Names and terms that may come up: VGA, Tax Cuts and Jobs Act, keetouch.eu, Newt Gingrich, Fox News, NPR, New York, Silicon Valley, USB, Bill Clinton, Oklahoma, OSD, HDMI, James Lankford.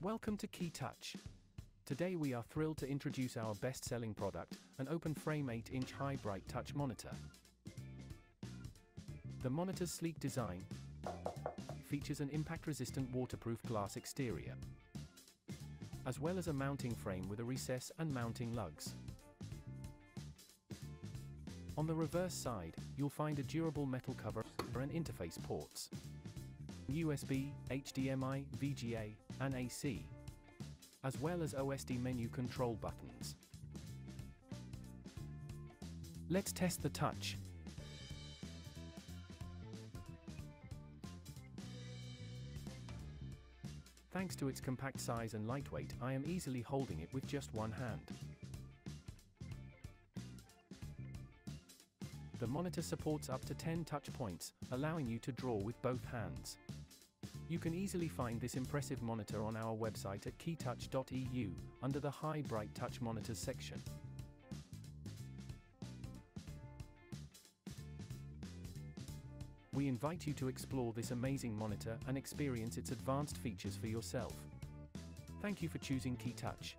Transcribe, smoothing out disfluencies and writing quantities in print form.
Welcome to KeyTouch. Today we are thrilled to introduce our best-selling product, an open-frame 8-inch high bright touch monitor. The monitor's sleek design features an impact-resistant waterproof glass exterior, as well as a mounting frame with a recess and mounting lugs. On the reverse side, you'll find a durable metal cover and interface ports. USB, HDMI, VGA, and AC, as well as OSD menu control buttons. Let's test the touch. Thanks to its compact size and lightweight, I am easily holding it with just one hand. The monitor supports up to 10 touch points, allowing you to draw with both hands. You can easily find this impressive monitor on our website at keetouch.eu, under the High Bright Touch Monitors section. We invite you to explore this amazing monitor and experience its advanced features for yourself. Thank you for choosing KeyTouch.